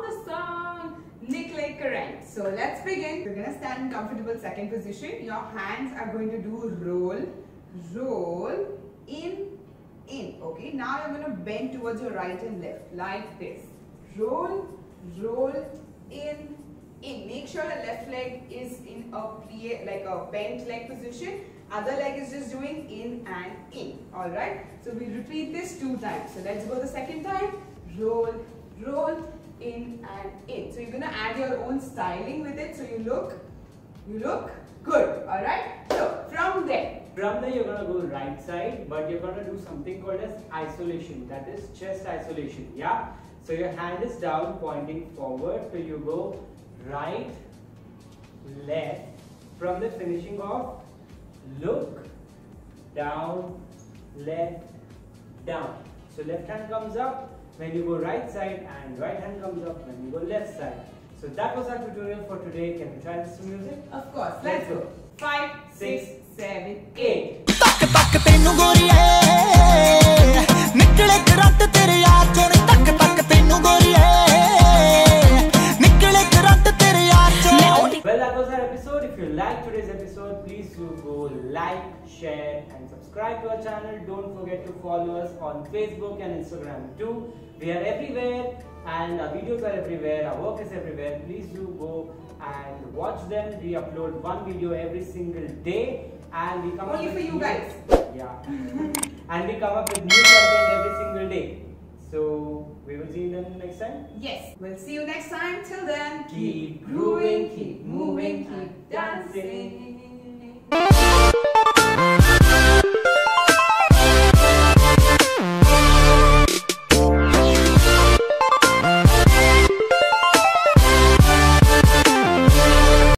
from the song Nikle Currant. So let's begin. You're going to stand in comfortable second position. Your hands are going to do roll, roll, in. Okay, now you're going to bend towards your right and left like this. Roll, roll, in. Make sure the left leg is in a plie, like a bent leg position. Other leg is just doing in and in. Alright, so we repeat this 2 times. So let's go the second time. Roll, roll, in and in. So you're going to add your own styling with it. So you look good. Alright, so from there you're going to go right side, but you're going to do something called as isolation. That is chest isolation. Yeah. So your hand is down pointing forward. So you go right, left from the finishing off. Look, down, left, down. So left hand comes up when you go right side and right hand comes up when you go left side. So that was our tutorial for today. Can we try this music? Of course. Let's go. 5, 6, 7, 8. Share and subscribe to our channel. Don't forget to follow us on Facebook and Instagram too. We are everywhere and our videos are everywhere, our work is everywhere. Please do go and watch them. We upload one video every single day and we come only up for you guys. Yeah. And we come up with new content every single day. So we will see them next time. Yes. We'll see you next time. Till then, keep grooving, keep moving, keep dancing.